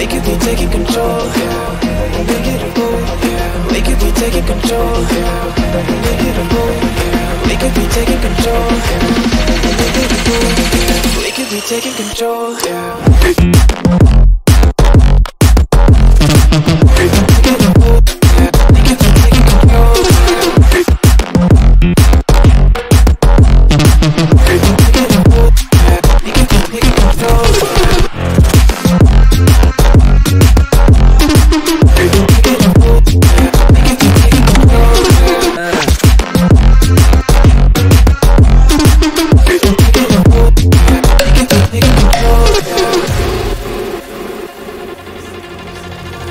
We could be taking control, yeah. We could be taking control, yeah. We could be taking control, yeah. We could be taking control, yeah.